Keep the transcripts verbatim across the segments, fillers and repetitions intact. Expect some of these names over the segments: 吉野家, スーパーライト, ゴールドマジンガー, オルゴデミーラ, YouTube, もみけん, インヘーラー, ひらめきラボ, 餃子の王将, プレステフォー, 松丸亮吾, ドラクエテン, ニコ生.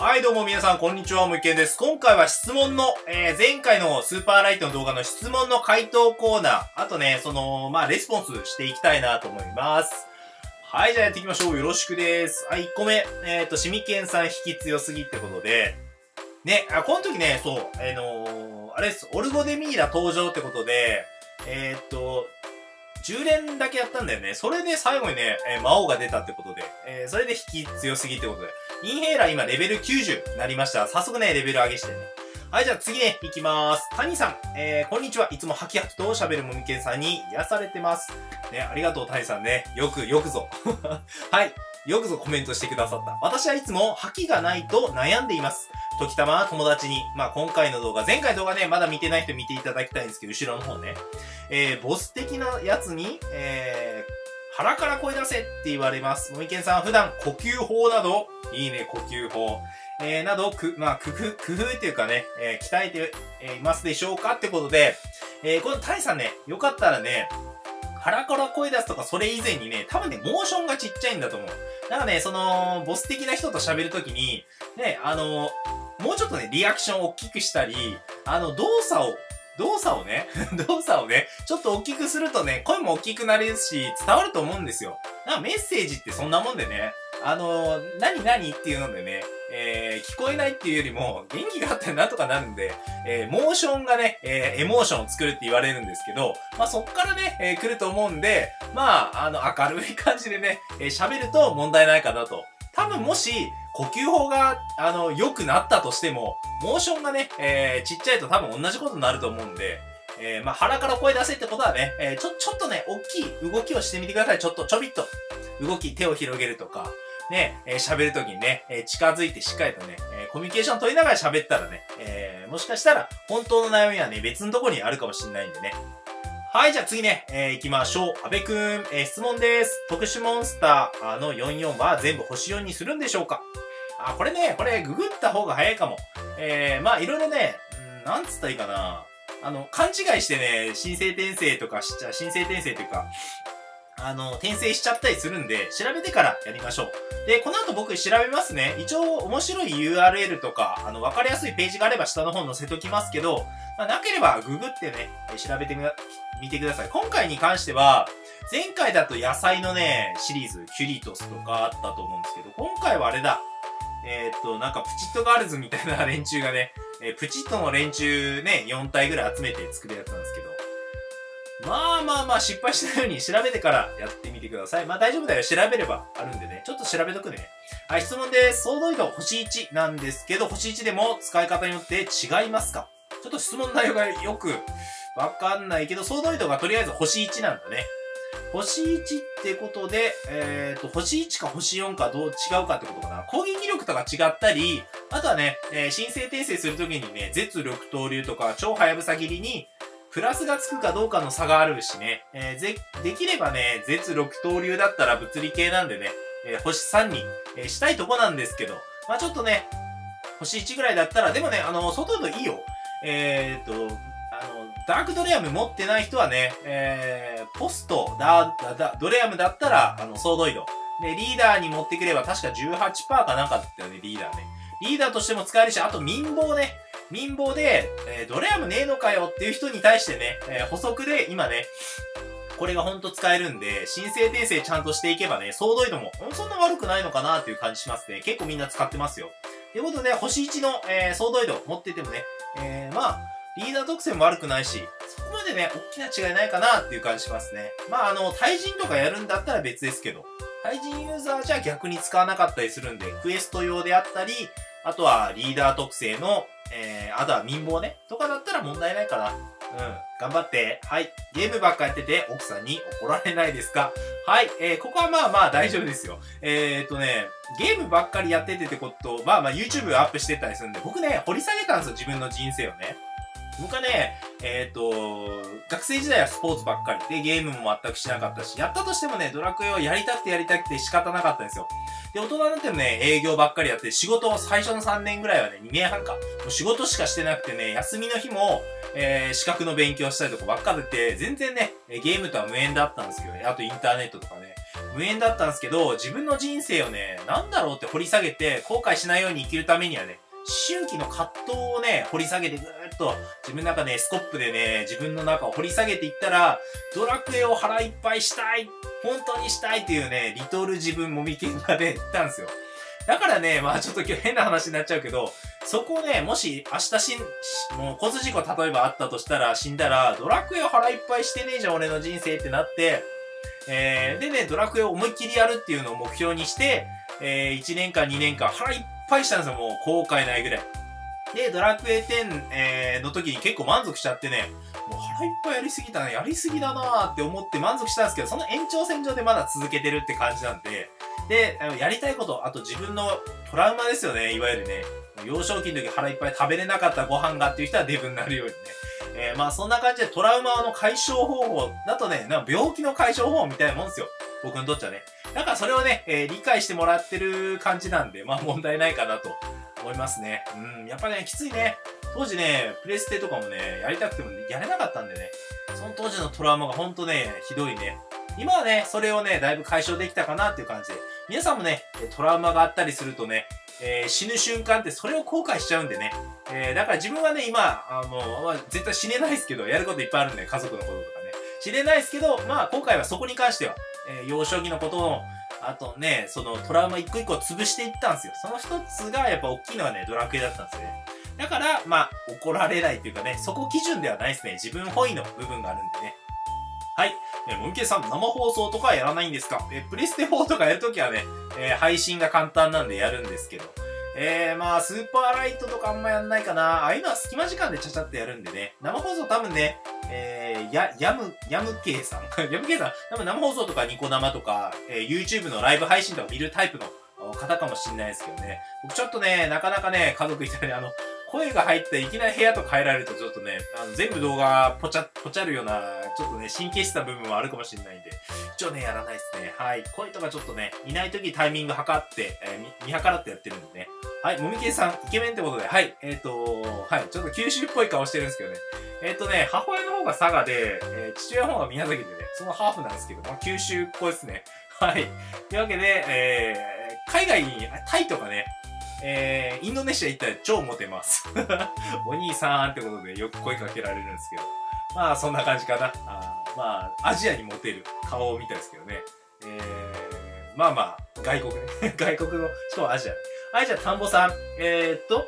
はい、どうも皆さん、こんにちは、もいけんです。今回は質問の、えー、前回のスーパーライトの動画の質問の回答コーナー、あとね、その、まあ、レスポンスしていきたいなと思います。はい、じゃあやっていきましょう。よろしくです。はい、いっこめ、えっと、しみけんさん引き強すぎってことで、ね、あ、この時ね、そう、あのー、あれです、オルゴデミーラ登場ってことで、えー、っと、じゅうれんだけやったんだよね。それで最後にね、えー、魔王が出たってことで、えー、それで引き強すぎってことで、インヘーラー今レベルきゅうじゅうになりました。早速ね、レベル上げしてね。はい、じゃあ次ね、行きまーす。谷さん、えー、こんにちは。いつもハキハキと喋るもみけんさんに癒されてます。ね、ありがとう谷さんね。よく、よくぞ。はい。よくぞコメントしてくださった。私はいつも覇気がないと悩んでいます。時たま友達に、まあ今回の動画、前回の動画ね、まだ見てない人見ていただきたいんですけど、後ろの方ね。えー、ボス的なやつに、えー、腹から声出せって言われます。もみけんさん、普段呼吸法など、いいね、呼吸法。えー、など、く、まあ、工夫、工夫っていうかね、えー、鍛えて、えー、いますでしょうかってことで、えー、このタイさんね、よかったらね、腹から声出すとかそれ以前にね、多分ね、モーションがちっちゃいんだと思う。なんかね、その、ボス的な人と喋るときに、ね、あの、もうちょっとね、リアクションを大きくしたり、あの、動作を、動作をね、動作をね、ちょっと大きくするとね、声も大きくなれるし、伝わると思うんですよ。なんかメッセージってそんなもんでね、あの、何々っていうのでね、えー、聞こえないっていうよりも、元気があったらなんとかなるんで、えー、モーションがね、えー、エモーションを作るって言われるんですけど、まあ、そっからね、えー、来ると思うんで、まあ、あの、明るい感じでね、えー、喋ると問題ないかなと。多分もし、呼吸法が、あの、良くなったとしても、モーションがね、えー、ちっちゃいと多分同じことになると思うんで、えー、まあ、腹から声出せってことはね、えー、ちょ、ちょっとね、大きい動きをしてみてください。ちょっと、ちょびっと、動き、手を広げるとか、ね、えー、喋るときにね、えー、近づいてしっかりとね、えー、コミュニケーション取りながら喋ったらね、えー、もしかしたら本当の悩みはね、別のとこにあるかもしれないんでね。はい、じゃあ次ね、えー、行きましょう。安部くん、えー、質問です。特殊モンスターのよんじゅうよんは全部星よんにするんでしょうか？あ、これね、これググった方が早いかも。えー、まあいろいろね、んー、なんつったらいいかな。あの、勘違いしてね、申請転生とかしちゃ、申請転生というか、あの、転生しちゃったりするんで、調べてからやりましょう。で、この後僕調べますね。一応面白い ユーアールエル とか、あの、わかりやすいページがあれば下の方載せときますけど、まあ、なければググってね、調べてみ、見てください。今回に関しては、前回だと野菜のね、シリーズ、キュリトスとかあったと思うんですけど、今回はあれだ。えー、っと、なんかプチットガールズみたいな連中がね、えー、プチットの連中ね、よん体ぐらい集めて作るやつなんですけど、まあまあまあ失敗しないように調べてからやってみてください。まあ大丈夫だよ。調べればあるんでね。ちょっと調べとくね。はい、質問です。ソード移動星いちなんですけど、星いちでも使い方によって違いますか？ちょっと質問内容がよくわかんないけど、ソード移動がとりあえず星いちなんだね。星いちってことで、えっと、星いちか星よんかどう違うかってことかな。攻撃力とか違ったり、あとはね、えー、申請転生するときにね、絶力投竜とか超はやぶさ切りに、プラスがつくかどうかの差があるしね、えー、ぜできればね、絶ろく刀流だったら物理系なんでね、えー、星さんに、えー、したいとこなんですけど、まあちょっとね、星いちぐらいだったら、でもね、あの、外のいいよ。えー、っと、あの、ダークドレアム持ってない人はね、えー、ポストダー、ダ、ドレアムだったら、あの、ソード移動。で、リーダーに持ってくれば確か じゅうはちパーセント かなんかだったよね、リーダーね。リーダーとしても使えるし、あと民謀ね。民謀で、えー、ドレアムねえのかよっていう人に対してね、えー、補足で今ね、これがほんと使えるんで、申請転生ちゃんとしていけばね、ソード移動も、そんな悪くないのかなっていう感じしますね。結構みんな使ってますよ。ということで、星いちの、えー、ソード移動持っててもね、えー、まあ、リーダー特性も悪くないし、そこまでね、大きな違いないかなっていう感じしますね。まあ、あの、対人とかやるんだったら別ですけど、対人ユーザーじゃ逆に使わなかったりするんで、クエスト用であったり、あとはリーダー特性の、えー、あとは民謀ね。とかだったら問題ないかな。うん。頑張って。はい。ゲームばっかやってて奥さんに怒られないですか？はい。えー、ここはまあまあ大丈夫ですよ。えー、っとね、ゲームばっかりやっててってこと、まあまあ YouTube アップしてたりするんで、僕ね、掘り下げたんですよ。自分の人生をね。僕はね、えー、っと、学生時代はスポーツばっかりでゲームも全くしなかったし、やったとしてもね、ドラクエをやりたくてやりたくて仕方なかったんですよ。で、大人になってもね、営業ばっかりやって、仕事を最初のさんねんぐらいはね、にねんはんか、もう仕事しかしてなくてね、休みの日も、えー、資格の勉強したりとかばっかりで、全然ね、ゲームとは無縁だったんですけどね、あとインターネットとかね、無縁だったんですけど、自分の人生をね、なんだろうって掘り下げて、後悔しないように生きるためにはね、思春期の葛藤をね、掘り下げてぐーっと、自分の中ね、スコップでね、自分の中を掘り下げていったら、ドラクエを腹いっぱいしたい、本当にしたいっていうね、リトル自分もみけんがね、言ったんですよ。だからね、まあちょっと今日変な話になっちゃうけど、そこをね、もし明日しん、もう交通事故例えばあったとしたら、死んだら、ドラクエを腹いっぱいしてねえじゃん、俺の人生ってなって、えー、でね、ドラクエを思いっきりやるっていうのを目標にして、えー、いちねんかんにねんかん腹いっぱいしたんですよ、もう後悔ないぐらい。で、ドラクエテン、えー、の時に結構満足しちゃってね、もう腹いっぱいやりすぎたな、やりすぎだなーって思って満足したんですけど、その延長線上でまだ続けてるって感じなんで、で、やりたいこと、あと自分のトラウマですよね、いわゆるね、幼少期の時腹いっぱい食べれなかったご飯がっていう人はデブになるようにね。えー、まあそんな感じでトラウマの解消方法だとね、なんか病気の解消方法みたいなもんですよ。僕にとっちゃね。だからそれをね、えー、理解してもらってる感じなんで、まあ問題ないかなと思いますね。うん、やっぱね、きついね。当時ね、プレステとかもね、やりたくても、ね、やれなかったんでね。その当時のトラウマがほんとね、ひどいね。今はね、それをね、だいぶ解消できたかなっていう感じで。皆さんもね、トラウマがあったりするとね、えー、死ぬ瞬間ってそれを後悔しちゃうんでね。えー、だから自分はね、今、あの、まあ、絶対死ねないですけど、やることいっぱいあるんで、家族のこととかね。死ねないですけど、まあ今回はそこに関しては、えー、幼少期のことを、あとね、そのトラウマ一個一個潰していったんですよ。その一つがやっぱ大きいのはね、ドラクエだったんですよね。だから、まあ怒られないというかね、そこ基準ではないですね。自分本位の部分があるんでね。はい。えー、もみけんさん、生放送とかはやらないんですか？えー、プレステフォーとかやるときはね、えー、配信が簡単なんでやるんですけど。えー、まあ、スーパーライトとかあんまやんないかな。ああいうのは隙間時間でちゃちゃってやるんでね。生放送多分ね、えー、や、やむ、やむけいさん。やむけいさん、多分生放送とかニコ生とか、えー、YouTube のライブ配信とか見るタイプの方かもしんないですけどね。僕ちょっとね、なかなかね、家族いたり、あの、声が入っていきなり部屋と変えられるとちょっとね、あの全部動画ポチャ、ポチャるような、ちょっとね、神経質な部分はあるかもしれないんで、一応ね、やらないですね。はい。声とかちょっとね、いない時タイミング測って、えー、見計らってやってるんでね。はい。もみけんさん、イケメンってことで、はい。えっと、はい。ちょっと九州っぽい顔してるんですけどね。えっとね、母親の方が佐賀で、えー、父親の方が宮崎でね、そのハーフなんですけど、まあ、九州っぽいですね。はい。というわけで、えー、海外に、タイとかね、えー、インドネシア行ったら超モテます。お兄さんってことでよく声かけられるんですけど。まあそんな感じかな。あまあアジアにモテる顔みたいですけどね。えー、まあまあ外国ね。外国の、しかもアジア。はい、じゃあ田んぼさん。えー、っと、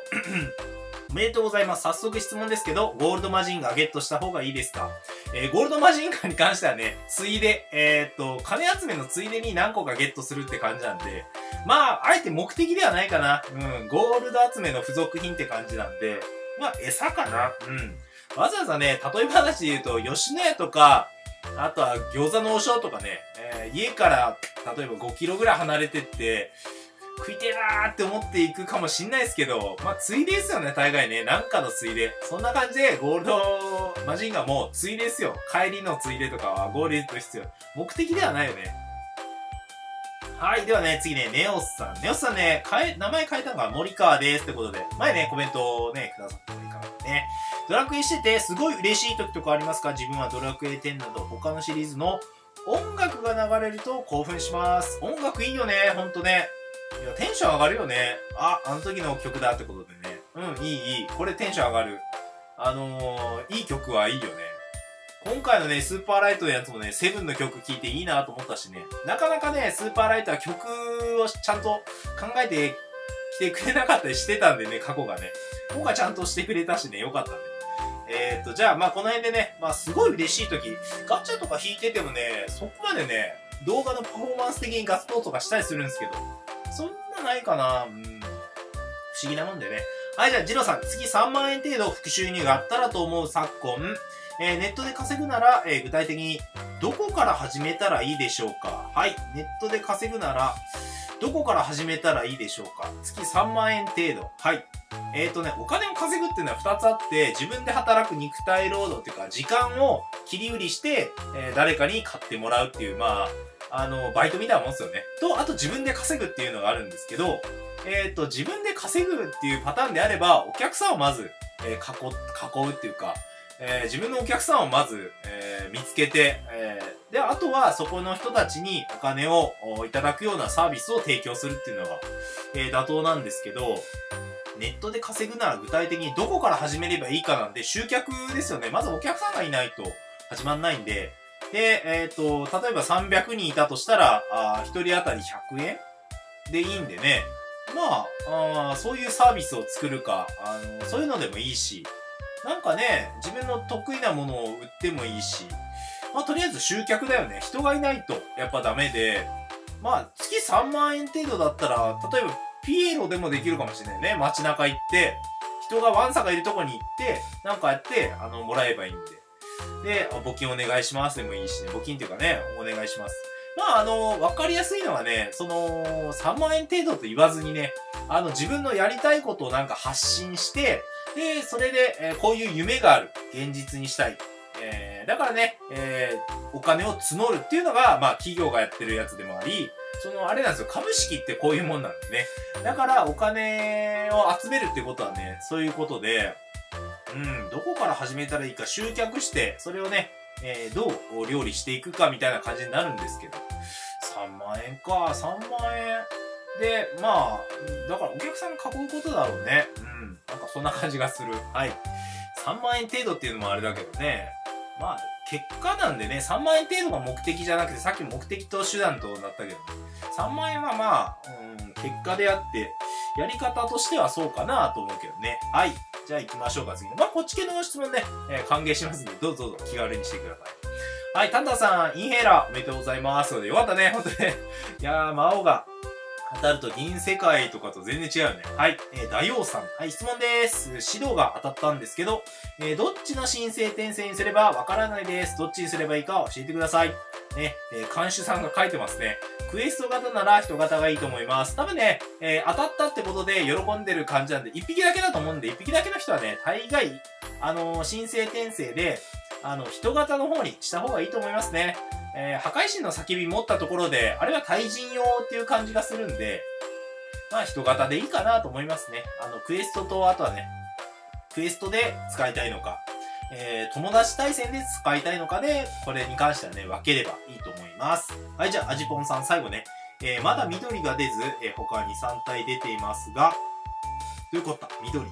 おめでとうございます。早速質問ですけど、ゴールドマジンガーゲットした方がいいですか？えー、ゴールドマジンガーに関してはね、ついで、えー、っと、金集めのついでに何個かゲットするって感じなんで、まあ、あえて目的ではないかな。うん、ゴールド集めの付属品って感じなんで、まあ、餌かな。うん。わざわざね、例え話で言うと、吉野家とか、あとは餃子の王将とかね、えー、家から、例えばごキロぐらい離れてって、食いてえなーって思っていくかもしんないですけど、まあ、ついでですよね、大概ね。なんかのついで。そんな感じで、ゴールドマジンガーもついでですよ。帰りのついでとかはゴールド必要。目的ではないよね。はい。ではね、次ね、ネオスさん。ネオスさんね、変え、名前変えたのが森川ですってことで、前ね、コメントをね、くださった森川ね。ドラクエしてて、すごい嬉しい時とかありますか？自分はドラクエテンなど他のシリーズの音楽が流れると興奮します。音楽いいよね、ほんとね。いや、テンション上がるよね。あ、あの時の曲だってことでね。うん、いい、いい。これテンション上がる。あのー、いい曲はいいよね。今回のね、スーパーライトのやつもね、セブンの曲聴いていいなと思ったしね。なかなかね、スーパーライトは曲をちゃんと考えてきてくれなかったりしてたんでね、過去がね。今回ちゃんとしてくれたしね、よかったね。えーっと、じゃあ、まあこの辺でね、まあすごい嬉しい時、ガチャとか弾いててもね、そこまでね、動画のパフォーマンス的にガッツポーズとかしたりするんですけど、そんなないかな。うん。不思議なもんでね。はい、じゃあ、ジローさん。次さんまんえん程度副収入があったらと思う昨今。えー、ネットで稼ぐなら、えー、具体的にどこから始めたらいいでしょうか？はい。ネットで稼ぐなら、どこから始めたらいいでしょうか？月さんまんえん程度。はい。えっとね、お金を稼ぐっていうのはふたつあって、自分で働く肉体労働っていうか、時間を切り売りして、えー、誰かに買ってもらうっていう、まあ、あの、バイトみたいなもんですよね。と、あと自分で稼ぐっていうのがあるんですけど、えっと、自分で稼ぐっていうパターンであれば、お客さんをまず、えー、囲、囲うっていうか、えー、自分のお客さんをまず、えー、見つけて、えー、で、あとはそこの人たちにお金をいただくようなサービスを提供するっていうのが、えー、妥当なんですけど、ネットで稼ぐなら具体的にどこから始めればいいかなんで、集客ですよね。まずお客さんがいないと始まんないんで、で、えっと、例えばさんびゃくにんいたとしたら、あひとり当たりひゃくえんでいいんでね、まあ、あそういうサービスを作るか、あの、そういうのでもいいし、なんかね、自分の得意なものを売ってもいいし、まあ、とりあえず集客だよね。人がいないとやっぱダメで、まあ、月さんまんえん程度だったら、例えばピエロでもできるかもしれないね。街中行って、人がワンサがいるとこに行って、なんかやって、あの、もらえばいいんで。で、募金お願いしますでもいいしね。募金っていうかね、お願いします。まあ、あの、わかりやすいのはね、その、さんまんえん程度と言わずにね、あの、自分のやりたいことをなんか発信して、で、それで、えー、こういう夢がある。現実にしたい。えー、だからね、えー、お金を募るっていうのが、まあ、企業がやってるやつでもあり、その、あれなんですよ、株式ってこういうもんなんでね。だから、お金を集めるってことはね、そういうことで、うん、どこから始めたらいいか集客して、それをね、えー、どう料理していくかみたいな感じになるんですけど、さんまんえんか、さんまんえん。で、まあ、だからお客さん囲うことだろうね。うん。なんかそんな感じがする。はい。さんまんえん程度っていうのもあれだけどね。まあ、結果なんでね、さんまんえん程度が目的じゃなくて、さっき目的と手段となったけど、さんまんえんはまあ、うん、結果であって、やり方としてはそうかなと思うけどね。はい。じゃあ行きましょうか、次の。まあ、こっち系の質問ね、えー、歓迎しますんで、どうぞどうぞ気軽にしてください。はい、タンタさん、インヘーラー、おめでとうございます。よかったね、ほんとね。いやー、魔王が当たると銀世界とかと全然違うよね。はい、えー、大王さん。はい、質問です。指導が当たったんですけど、えー、どっちの申請転生にすればわからないです。どっちにすればいいか教えてください。ね、えー、監修さんが書いてますね。クエスト型なら人型がいいと思います。多分ね、えー、当たったってことで喜んでる感じなんで、一匹だけだと思うんで、一匹だけの人はね、大概、あのー、申請転生で、あの、人型の方にした方がいいと思いますね。えー、破壊神の叫び持ったところで、あれは対人用っていう感じがするんで、まあ、人型でいいかなと思いますね。あの、クエストと、あとはね、クエストで使いたいのか、えー、友達対戦で使いたいのかで、これに関してはね、分ければいいと思います。はい、じゃあ、アジポンさん最後ね。えー、まだ緑が出ず、えー、他にさんたい出ていますが、どういうことだ？緑。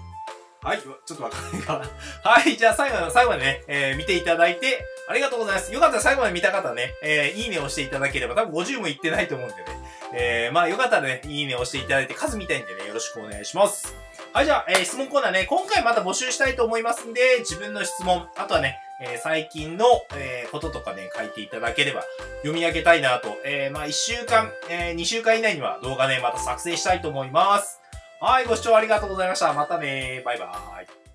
はい、ちょっとわかんないかな。はい、じゃあ最後の最後までね、えー、見ていただいて、ありがとうございます。よかったら最後まで見た方ね、えー、いいねを押していただければ、多分ごじゅうもいってないと思うんでね。えー、まあよかったらね、いいねを押していただいて、数見たいんでね、よろしくお願いします。はい、じゃあ、えー、質問コーナーね、今回また募集したいと思いますんで、自分の質問、あとはね、えー、最近の、えー、こととかね、書いていただければ、読み上げたいなと、えー、まあいっしゅうかん、えー、にしゅうかん以内には動画ね、また作成したいと思います。はい、ご視聴ありがとうございました。またねー。バイバーイ。